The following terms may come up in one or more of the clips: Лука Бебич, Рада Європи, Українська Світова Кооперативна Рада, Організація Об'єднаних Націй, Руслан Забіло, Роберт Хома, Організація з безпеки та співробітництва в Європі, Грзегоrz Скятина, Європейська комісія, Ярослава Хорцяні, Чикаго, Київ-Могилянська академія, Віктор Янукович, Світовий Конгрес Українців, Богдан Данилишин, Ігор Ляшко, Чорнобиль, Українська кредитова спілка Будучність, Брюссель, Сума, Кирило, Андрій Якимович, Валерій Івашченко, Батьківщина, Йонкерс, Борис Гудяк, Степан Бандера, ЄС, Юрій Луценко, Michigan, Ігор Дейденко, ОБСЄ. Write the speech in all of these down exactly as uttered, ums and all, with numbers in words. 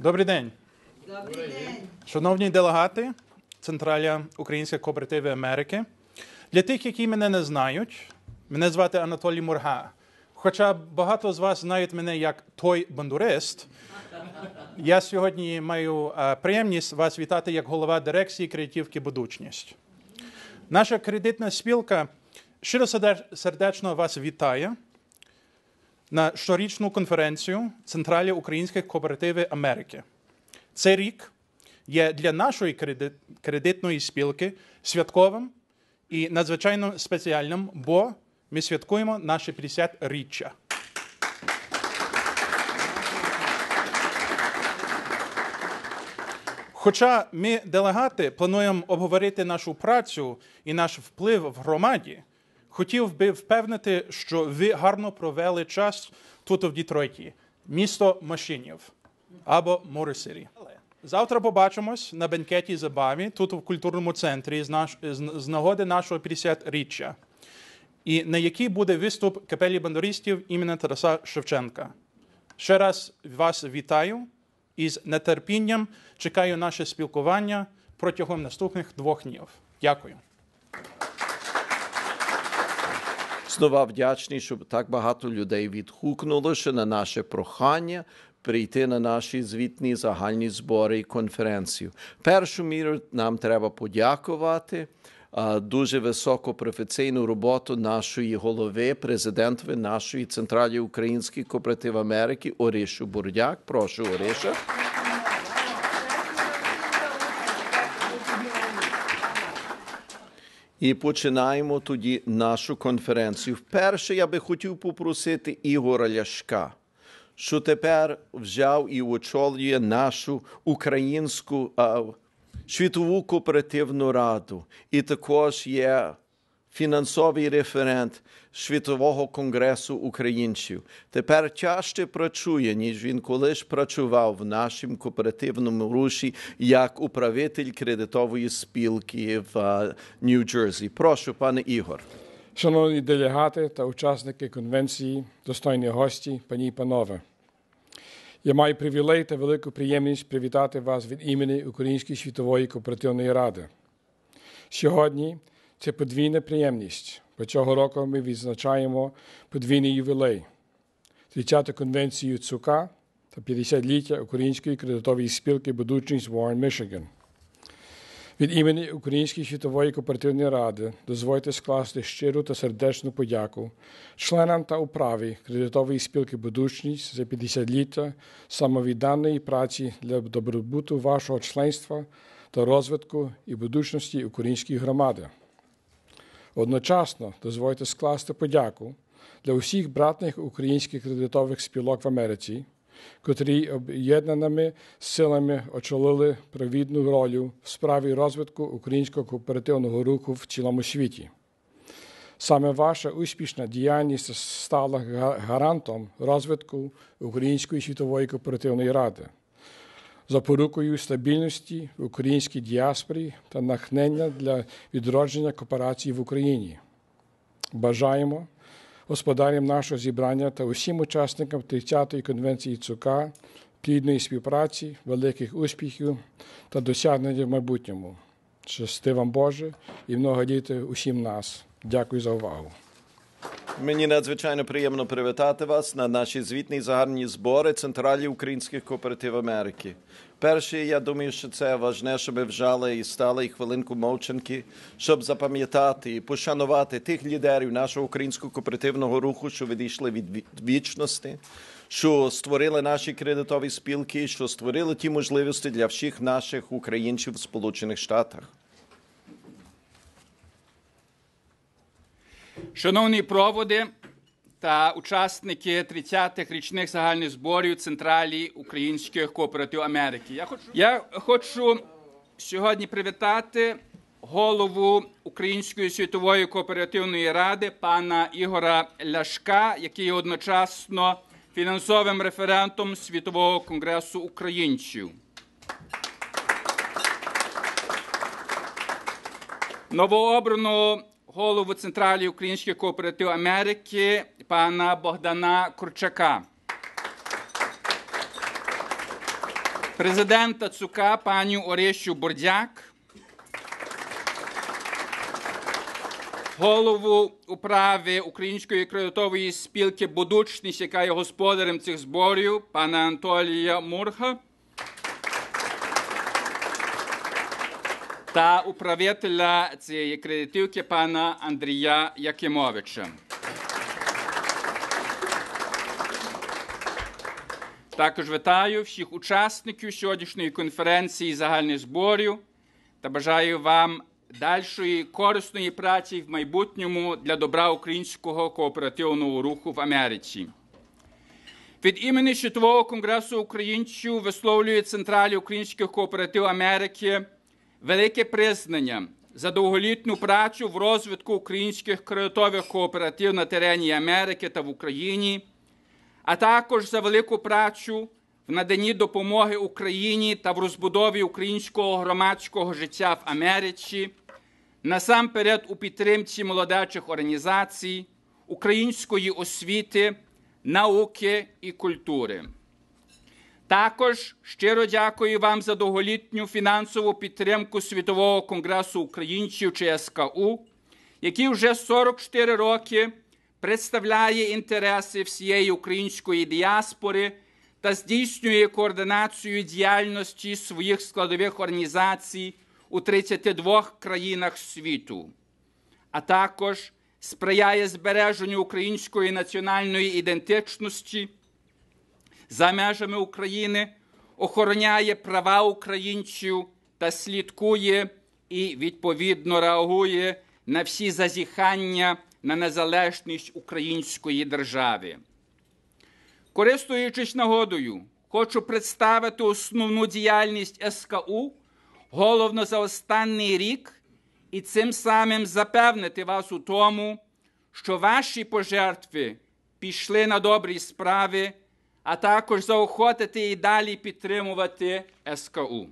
Добрий день. Добрий день. Шановні делегати Централя українських кооперативів Америки. Для тих, які мене не знають, мене звати Анатолій Мурга. Хоча багато з вас знають мене як той бандурист, я сьогодні маю приємність вас вітати як голова дирекції кредитівки «Будучність». Наша кредитна спілка щиро сердечно вас вітає на щорічну конференцію Централі українських кооперативів Америки. Цей рік є для нашої кредит... кредитної спілки святковим і надзвичайно спеціальним, бо ми святкуємо наше п'ятдесятиріччя. Хоча ми, делегати, плануємо обговорити нашу працю і наш вплив в громаді, хотів би впевнити, що ви гарно провели час тут в Дітройті, місто машинів або Морисері. Завтра побачимось на бенкеті забаві тут в культурному центрі з, наш... з нагоди нашого п'ятдесятиріччя, і на якій буде виступ Капелі Бандористів імені Тараса Шевченка. Ще раз вас вітаю і з нетерпінням чекаю наше спілкування протягом наступних двох днів. Дякую. Знову вдячний, що так багато людей відгукнулося на наше прохання прийти на наші звітні загальні збори і конференцію. Першу міру нам треба подякувати дуже високопрофесійну роботу нашої голови, президентки нашої Централі Української Кооперативної Америки Ориші Бурдяк. Прошу, Ориша. І починаємо тоді нашу конференцію. Вперше я би хотів попросити Ігора Ляшка, що тепер взяв і очолює нашу Українську а, Світову Кооперативну Раду. І також є фінансовий референт Світового Конгресу Українців. Тепер чаще працює, ніж він колись працював в нашому кооперативному руші як управитель кредитової спілки в uh, Нью-Джерсі. Прошу, пане Ігор. Шановні делегати та учасники конвенції, достойні гості, пані і панове. Я маю привілей та велику приємність привітати вас від імені Української Світової Кооперативної Ради. Сьогодні це подвійна приємність, бо цього року ми відзначаємо подвійний ювілей – тридцяту конвенцію ЦУКа та п'ятдесятиліття Української кредитової спілки «Будучність» Warren, Michigan. Від імені Української світової кооперативної ради дозвольте скласти щиру та сердечну подяку членам та управі кредитової спілки «Будучність» за п'ятдесятиліття самовідданої праці для добробуту вашого членства та розвитку і будучності української громади. Одночасно дозвольте скласти подяку для усіх братних українських кредитових спілок в Америці, котрі об'єднаними силами очолили провідну роль в справі розвитку українського кооперативного руху в цілому світі. Саме ваша успішна діяльність стала гарантом розвитку Української світової кооперативної ради, запорукою стабільності в українській діаспорі та натхнення для відродження кооперації в Україні. Бажаємо господарям нашого зібрання та усім учасникам тридцятої конвенції ЦУКа плідної співпраці, великих успіхів та досягнень в майбутньому. Щасти вам, Боже, і многоліти усім нас. Дякую за увагу. Мені надзвичайно приємно привітати вас на наші звітні загальні збори Централі Українських Кооперативів Америки. Перше, я думаю, що це важне, щоб вжали і стали і хвилинку мовчанки, щоб запам'ятати і пошанувати тих лідерів нашого українського кооперативного руху, що відійшли від вічності, що створили наші кредитові спілки, що створили ті можливості для всіх наших українців в Сполучених Штатах. Шановні проводи та учасники тридцятих річних загальних зборів Централі українських кооперативів Америки. Я хочу, я хочу сьогодні привітати голову Української світової кооперативної ради пана Ігора Ляшка, який є одночасно фінансовим референтом Світового конгресу українців. Новообраного голову Централі українських кооперативів Америки пана Богдана Курчака, президента ЦУКа пані Орищу Бурдяк, голову управи Української кредитової спілки «Будучність», яка є господарем цих зборів, пана Анатолія Мурга, та управителя цієї кредитівки пана Андрія Якимовича. Також вітаю всіх учасників сьогоднішньої конференції загальних зборів та бажаю вам дальшої корисної праці в майбутньому для добра українського кооперативного руху в Америці. Від імені Світового конгресу українців висловлює Централь українських кооперативів Америки велике признання за довголітню працю в розвитку українських кредитових кооперативів на терені Америки та в Україні, а також за велику працю в наданні допомоги Україні та в розбудові українського громадського життя в Америці, насамперед у підтримці молодечих організацій, української освіти, науки і культури. Також щиро дякую вам за довголітню фінансову підтримку Світового конгресу українців чи СКУ, який вже сорок чотири роки представляє інтереси всієї української діаспори та здійснює координацію діяльності своїх складових організацій у тридцяти двох країнах світу, а також сприяє збереженню української національної ідентичності за межами України, охороняє права українців та слідкує і відповідно реагує на всі зазіхання на незалежність української держави. Користуючись нагодою, хочу представити основну діяльність СКУ, головно за останній рік, і цим самим запевнити вас у тому, що ваші пожертви пішли на добрі справи, а також заохотити і далі підтримувати СКУ.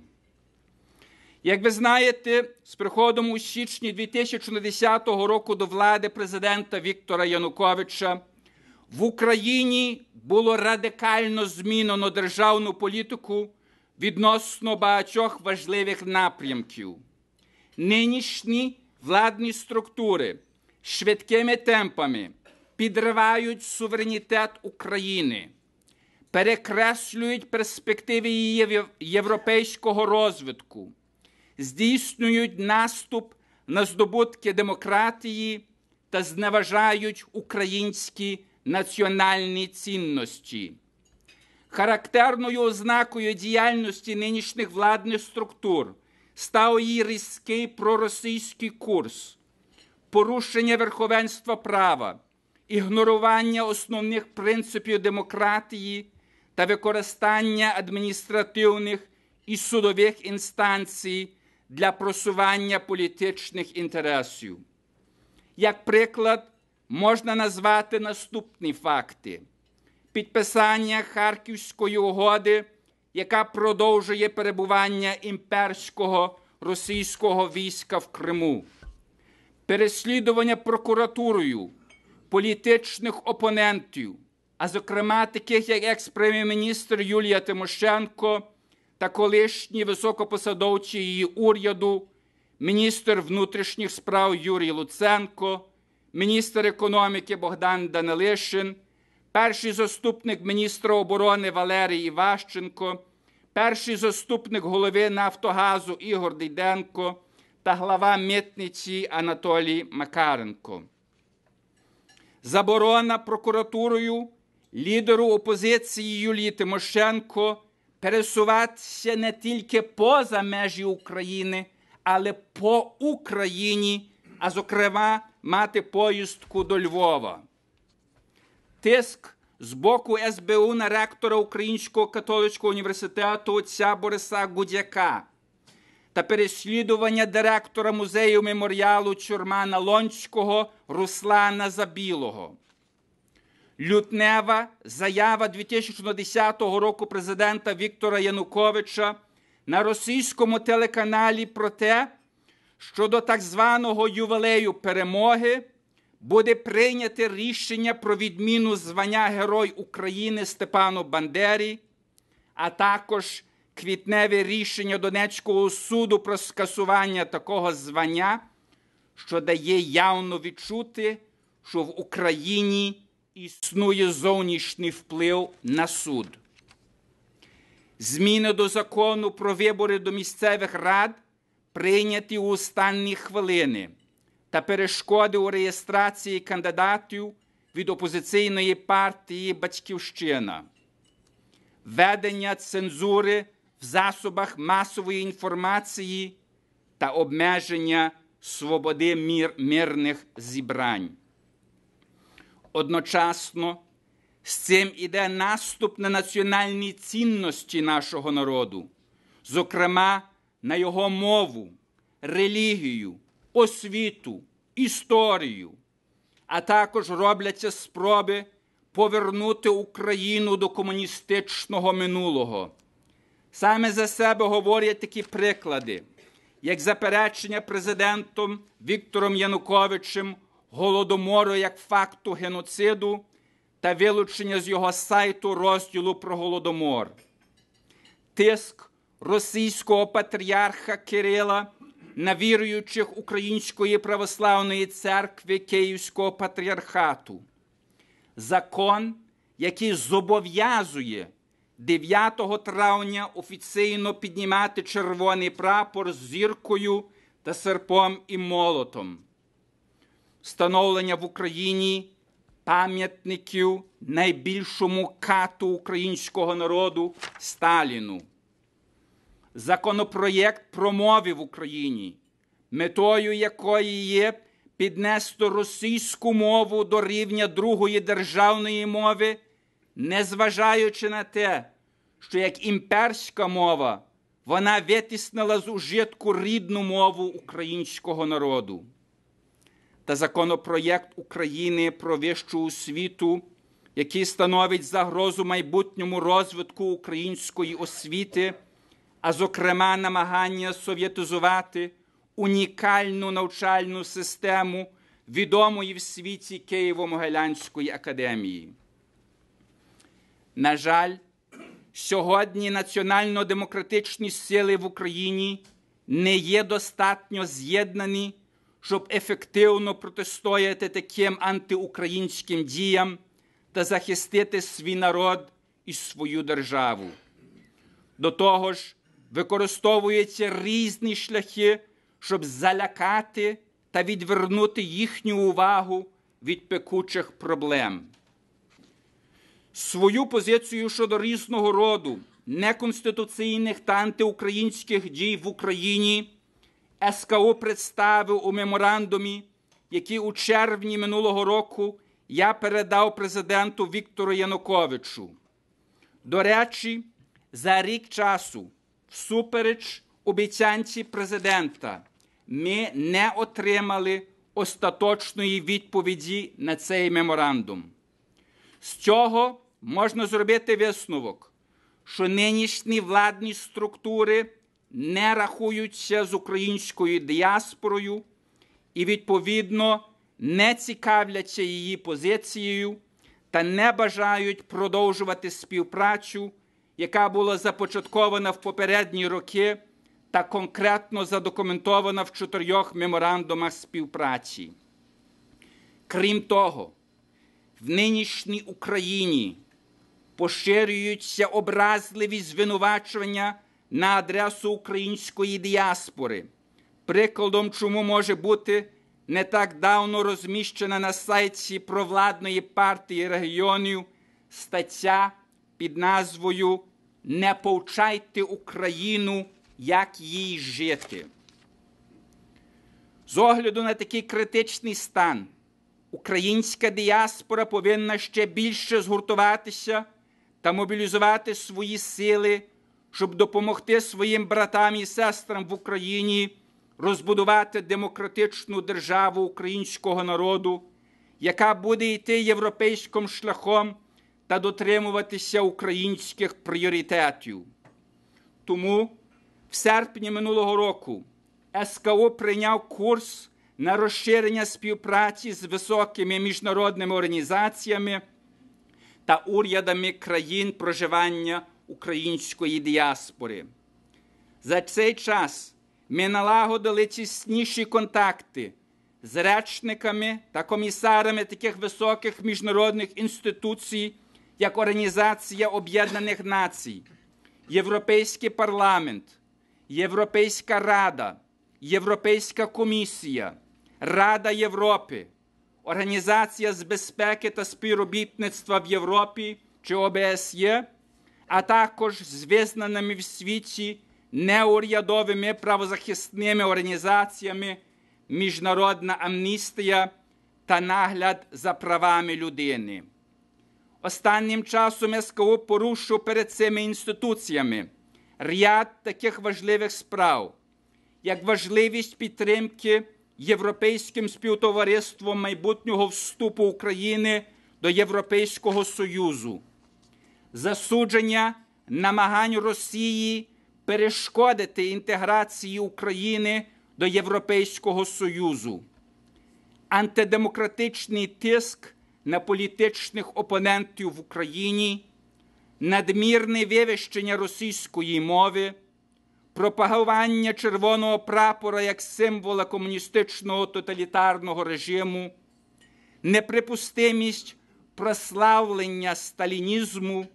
Як ви знаєте, з приходом у січні дві тисячі десятого року до влади президента Віктора Януковича в Україні було радикально змінено державну політику відносно багатьох важливих напрямків. Нинішні владні структури швидкими темпами підривають суверенітет України, перекреслюють перспективи її європейського розвитку, здійснюють наступ на здобутки демократії та зневажають українські національні цінності. Характерною ознакою діяльності нинішніх владних структур став її різкий проросійський курс, порушення верховенства права, ігнорування основних принципів демократії та використання адміністративних і судових інстанцій для просування політичних інтересів. Як приклад, можна назвати наступні факти. Підписання Харківської угоди, яка продовжує перебування імперського російського війська в Криму. Переслідування прокуратурою політичних опонентів, а зокрема таких як екс-прем'єр-міністр Юлія Тимошенко та колишні високопосадовці її уряду, міністр внутрішніх справ Юрій Луценко, міністр економіки Богдан Данилишин, перший заступник міністра оборони Валерій Івашченко, перший заступник голови Нафтогазу Ігор Дейденко та глава митниці Анатолій Макаренко. Заборона прокуратурою лідеру опозиції Юлії Тимошенко пересуватися не тільки поза межі України, але по Україні, а зокрема мати поїздку до Львова. Тиск з боку ес бе у на ректора Українського католицького університету отця Бориса Гудяка та переслідування директора музею меморіалу Чормана Лонського Руслана Забілого. Лютнева заява дві тисячі десятого року президента Віктора Януковича на російському телеканалі про те, що до так званого ювілею перемоги буде прийняте рішення про відміну звання Герой України Степану Бандері, а також квітневе рішення Донецького суду про скасування такого звання, що дає явно відчути, що в Україні існує зовнішній вплив на суд. Зміни до закону про вибори до місцевих рад прийняті у останні хвилини та перешкоди у реєстрації кандидатів від опозиційної партії «Батьківщина». Введення цензури в засобах масової інформації та обмеження свободи мір, мирних зібрань. Одночасно з цим іде наступ на національні цінності нашого народу, зокрема на його мову, релігію, освіту, історію, а також робляться спроби повернути Україну до комуністичного минулого. Саме за себе говорять такі приклади, як заперечення президентом Віктором Януковичем Голодомору як факту геноциду та вилучення з його сайту розділу про Голодомор. Тиск російського патріарха Кирила на віруючих Української православної церкви Київського патріархату. Закон, який зобов'язує дев'ятого травня офіційно піднімати червоний прапор з зіркою та серпом і молотом. Встановлення в Україні пам'ятників найбільшому кату українського народу Сталіну. Законопроєкт про мови в Україні, метою якої є піднести російську мову до рівня другої державної мови, незважаючи на те, що як імперська мова вона витіснила з ужитку рідну мову українського народу. Та законопроєкт України про вищу освіту, який становить загрозу майбутньому розвитку української освіти, а зокрема намагання совєтизувати унікальну навчальну систему відомої в світі Києво-Могилянської академії. На жаль, сьогодні національно-демократичні сили в Україні не є достатньо з'єднані, щоб ефективно протистояти таким антиукраїнським діям та захистити свій народ і свою державу. До того ж, використовуються різні шляхи, щоб залякати та відвернути їхню увагу від пекучих проблем. Свою позицію щодо різного роду неконституційних та антиукраїнських дій в Україні ес ка у представив у меморандумі, який у червні минулого року я передав президенту Віктору Януковичу. До речі, за рік часу, всупереч обіцянці президента, ми не отримали остаточної відповіді на цей меморандум. З цього можна зробити висновок, що нинішні владні структури не рахуються з українською діаспорою і, відповідно, не цікавляться її позицією та не бажають продовжувати співпрацю, яка була започаткована в попередні роки та конкретно задокументована в чотирьох меморандумах співпраці. Крім того, в нинішній Україні поширюються образливі звинувачування на адресу української діаспори, прикладом чому може бути не так давно розміщена на сайті провладної партії регіонів стаття під назвою «Не повчайте Україну, як їй жити». З огляду на такий критичний стан, українська діаспора повинна ще більше згуртуватися та мобілізувати свої сили, щоб допомогти своїм братам і сестрам в Україні розбудувати демократичну державу українського народу, яка буде йти європейським шляхом та дотримуватися українських пріоритетів. Тому в серпні минулого року СКУ прийняв курс на розширення співпраці з високими міжнародними організаціями та урядами країн проживання української діаспори. За цей час ми налагодили тісніші контакти з речниками та комісарами таких високих міжнародних інституцій, як Організація Об'єднаних Націй, Європейський парламент, Європейська Рада, Європейська комісія, Рада Європи, Організація з безпеки та співробітництва в Європі чи О Б С Є, а також з визнаними в світі неурядовими правозахисними організаціями Міжнародна амністія та нагляд за правами людини. Останнім часом СКУ порушив перед цими інституціями ряд таких важливих справ, як важливість підтримки Європейським співтовариством майбутнього вступу України до Європейського Союзу, засудження намагань Росії перешкодити інтеграції України до Європейського Союзу, антидемократичний тиск на політичних опонентів в Україні, надмірне вивищення російської мови, пропагування червоного прапора як символа комуністичного тоталітарного режиму, неприпустимість прославлення сталінізму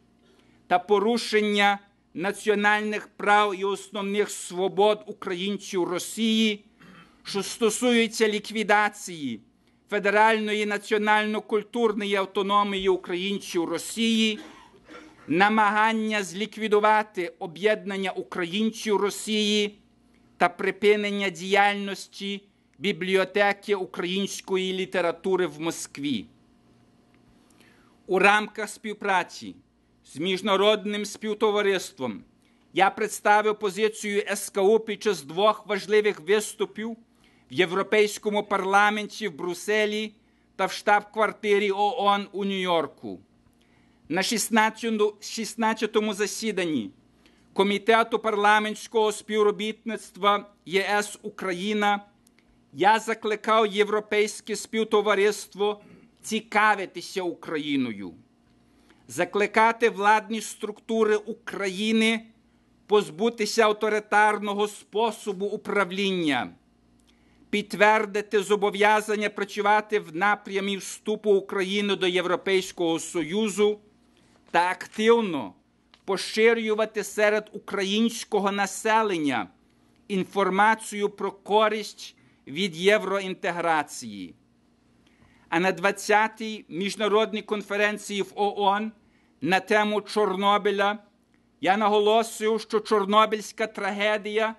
та порушення національних прав і основних свобод українців Росії, що стосується ліквідації федеральної національно-культурної автономії українців Росії, намагання зліквідувати об'єднання українців Росії та припинення діяльності бібліотеки української літератури в Москві. У рамках співпраці з міжнародним співтовариством я представив позицію СКУ під час двох важливих виступів в Європейському парламенті в Брюсселі та в штаб-квартирі О О Н у Нью-Йорку. На шістнадцятому засіданні Комітету парламентського співробітництва Є С-Україна я закликав Європейське співтовариство цікавитися Україною, закликати владні структури України позбутися авторитарного способу управління, підтвердити зобов'язання працювати в напрямі вступу України до Європейського Союзу та активно поширювати серед українського населення інформацію про користь від євроінтеграції. А на двадцятій міжнародній конференції в О О Н на тему Чорнобиля я наголосив, що Чорнобильська трагедія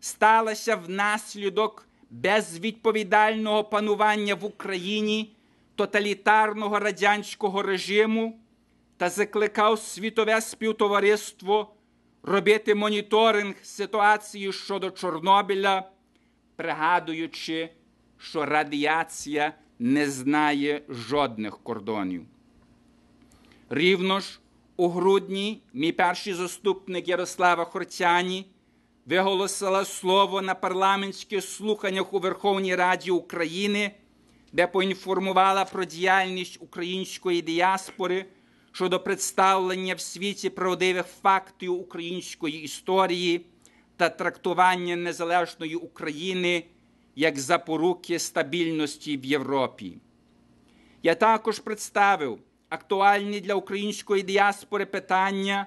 сталася внаслідок безвідповідального панування в Україні тоталітарного радянського режиму та закликав світове співтовариство робити моніторинг ситуації щодо Чорнобиля, пригадуючи, що радіація не знає жодних кордонів. Рівно ж у грудні мій перший заступник Ярослава Хорцяні виголосила слово на парламентських слуханнях у Верховній Раді України, де поінформувала про діяльність української діаспори щодо представлення в світі правдивих фактів української історії та трактування незалежної України як запоруки стабільності в Європі. Я також представив актуальні для української діаспори питання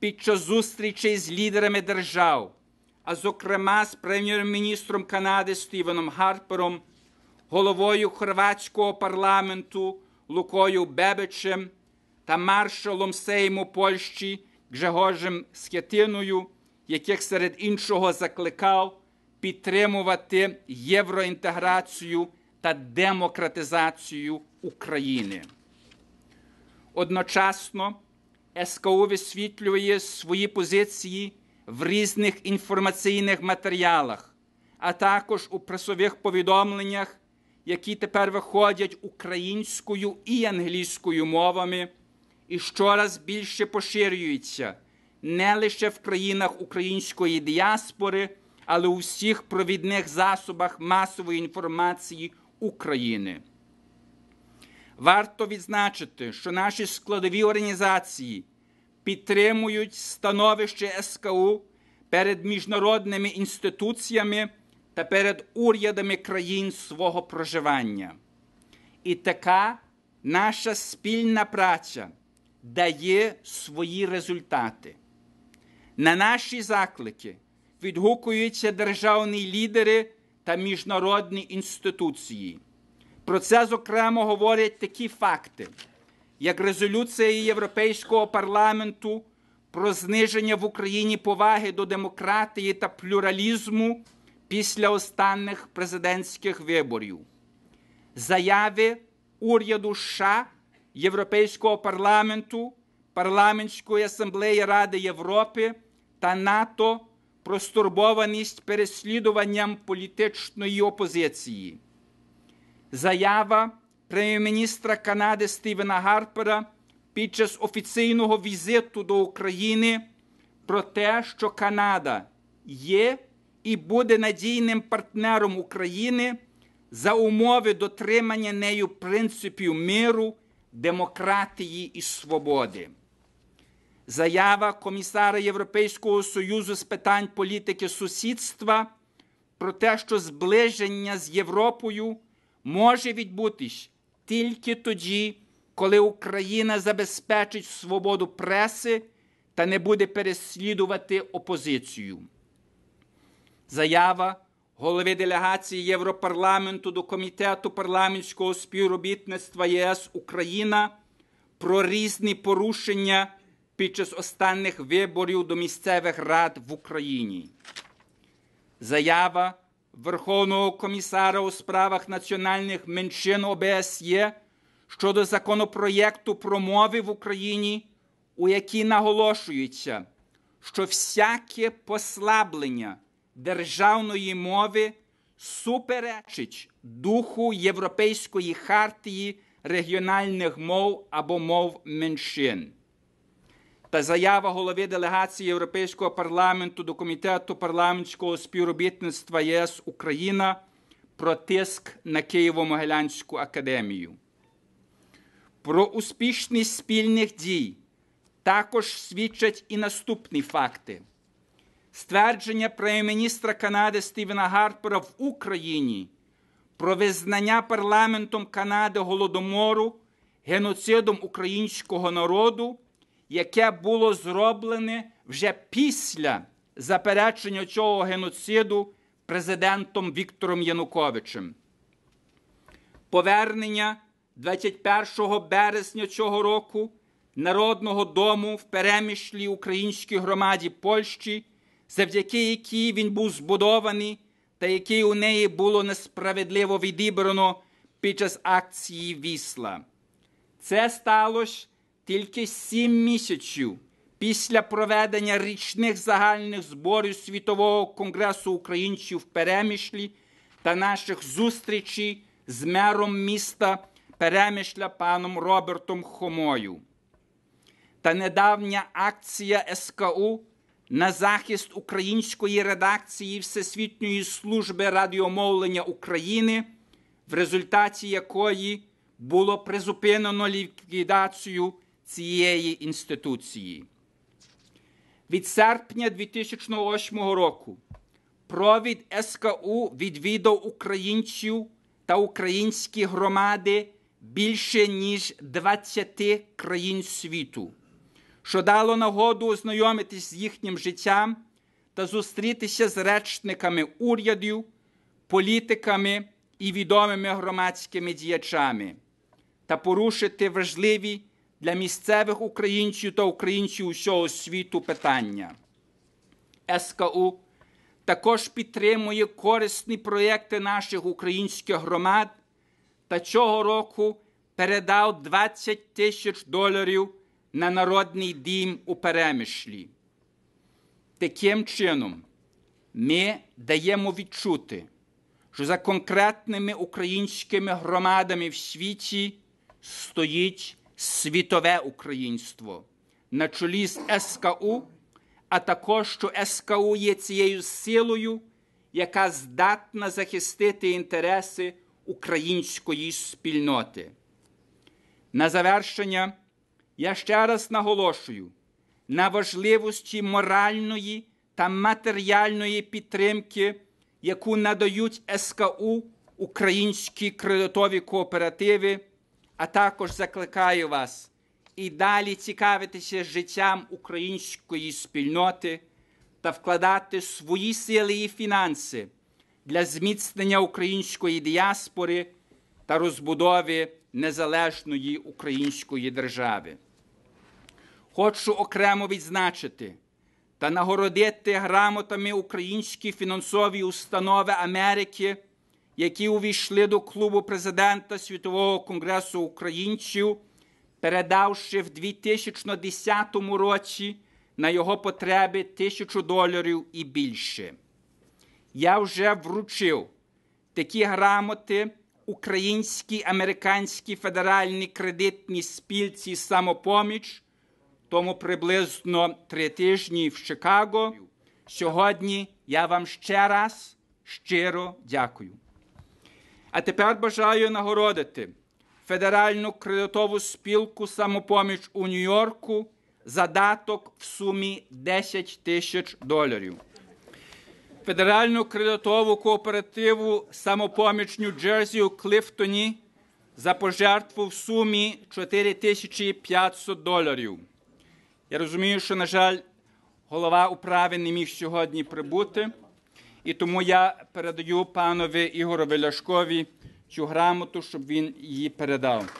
під час зустрічей з лідерами держав, а зокрема з прем'єр-міністром Канади Стівеном Гарпером, головою хорватського парламенту Лукою Бебичем та маршалом Сейму Польщі Грзегоrzем Скятиною, яких серед іншого закликав підтримувати євроінтеграцію та демократизацію України. Одночасно СКУ висвітлює свої позиції в різних інформаційних матеріалах, а також у пресових повідомленнях, які тепер виходять українською і англійською мовами і щораз більше поширюються не лише в країнах української діаспори, але у всіх провідних засобах масової інформації України. Варто відзначити, що наші складові організації підтримують становище СКУ перед міжнародними інституціями та перед урядами країн свого проживання. І така наша спільна праця дає свої результати. На наші заклики відгукуються державні лідери та міжнародні інституції. Про це, зокрема, говорять такі факти, як резолюція Європейського парламенту про зниження в Україні поваги до демократії та плюралізму після останніх президентських виборів, заяви уряду США, Європейського парламенту, Парламентської асамблеї Ради Європи та НАТО про стурбованість переслідуванням політичної опозиції, заява прем'єр-міністра Канади Стівена Гарпера під час офіційного візиту до України про те, що Канада є і буде надійним партнером України за умови дотримання нею принципів миру, демократії і свободи. Заява комісара Європейського Союзу з питань політики сусідства про те, що зближення з Європою може відбутись тільки тоді, коли Україна забезпечить свободу преси та не буде переслідувати опозицію. Заява голови делегації Європарламенту до Комітету парламентського співробітництва ЄС Україна про різні порушення під час останніх виборів до місцевих рад в Україні. Заява Верховного комісара у справах національних меншин ОБСЄ щодо законопроєкту про мови в Україні, у якій наголошується, що всяке послаблення державної мови суперечить духу Європейської хартії регіональних мов або мов меншин. Та заява голови делегації Європейського парламенту до Комітету парламентського співробітництва ЄС Україна про тиск на Києво-Могилянську академію. Про успішність спільних дій також свідчать і наступні факти. Ствердження прем'єр-міністра Канади Стівена Гарпера в Україні про визнання парламентом Канади Голодомору геноцидом українського народу, яке було зроблене вже після заперечення цього геноциду президентом Віктором Януковичем. Повернення двадцять першого березня цього року Народного дому в Перемишлі українській громаді Польщі, завдяки якій він був збудований та який у неї було несправедливо відібрано під час акції «Вісла». Це сталося тільки сім місяців після проведення річних загальних зборів Світового Конгресу Українців в Перемишлі та наших зустрічей з мером міста Перемишля паном Робертом Хомою. Та недавня акція СКУ на захист української редакції Всесвітньої служби радіомовлення України, в результаті якої було призупинено ліквідацію цієї інституції. Від серпня дві тисячі восьмого року провід СКУ відвідав українців та українські громади більше ніж двадцяти країн світу, що дало нагоду ознайомитись з їхнім життям та зустрітися з речниками урядів, політиками і відомими громадськими діячами та порушити важливі для місцевих українців та українців усього світу питання. СКУ також підтримує корисні проєкти наших українських громад та цього року передав двадцять тисяч доларів на народний дім у Перемишлі. Таким чином, ми даємо відчути, що за конкретними українськими громадами в світі стоїть світове українство на чолі з СКУ, а також, що СКУ є цією силою, яка здатна захистити інтереси української спільноти. На завершення я ще раз наголошую на важливості моральної та матеріальної підтримки, яку надають СКУ українські кредитові кооперативи, а також закликаю вас і далі цікавитися життям української спільноти та вкладати свої сили і фінанси для зміцнення української діаспори та розбудови незалежної української держави. Хочу окремо відзначити та нагородити грамотами українські фінансові установи Америки, які увійшли до клубу президента Світового Конгресу Українців, передавши в дві тисячі десятому році на його потреби тисячу доларів і більше. Я вже вручив такі грамоти Українській американській федеральній кредитній спілці «Самопоміч», тому приблизно три тижні в Чикаго. Сьогодні я вам ще раз щиро дякую. А тепер бажаю нагородити Федеральну кредитову спілку «Самопоміч» у Нью-Йорку за даток в сумі десять тисяч доларів. Федеральну кредитову кооперативу «Самопоміч» Нью-Джерсі у Клифтоні за пожертву в сумі чотири тисячі п'ятсот доларів. Я розумію, що, на жаль, голова управи не міг сьогодні прибути, і тому я передаю панові Ігорові Ляшкові цю грамоту, щоб він її передав.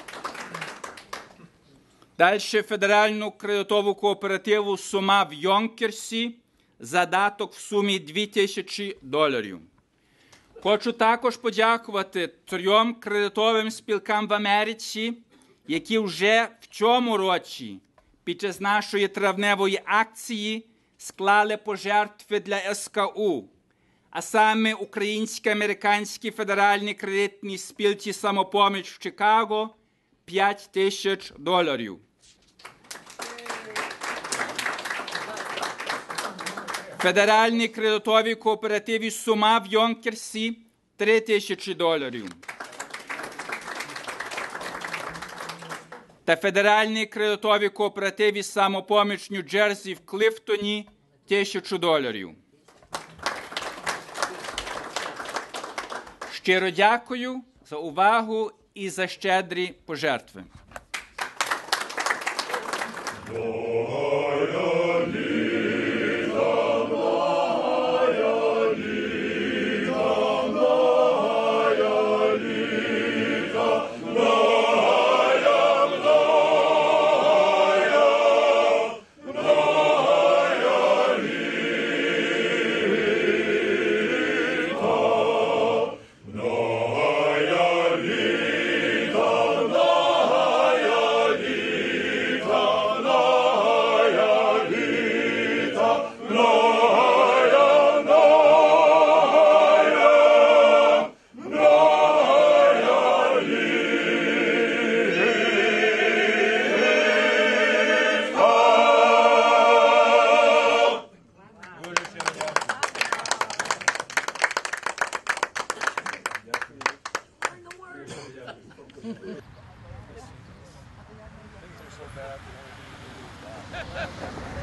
Далі Федеральну кредитову кооперативу «Сума» в Йонкерсі задаток в сумі дві тисячі доларів. Хочу також подякувати трьом кредитовим спілкам в Америці, які вже в цьому році під час нашої травневої акції склали пожертви для СКУ, а саме Українсько-Американській федеральній кредитній спілці «Самопоміч» в Чикаго – п'ять тисяч доларів. Федеральні кредитові кооперативи «Сума» в Йонкерсі – три тисячі доларів. Та федеральні кредитові кооперативи «Самопоміч» Нью-Джерсі в Клифтоні – тисячу доларів. Щиро дякую за увагу і за щедрі пожертви. That.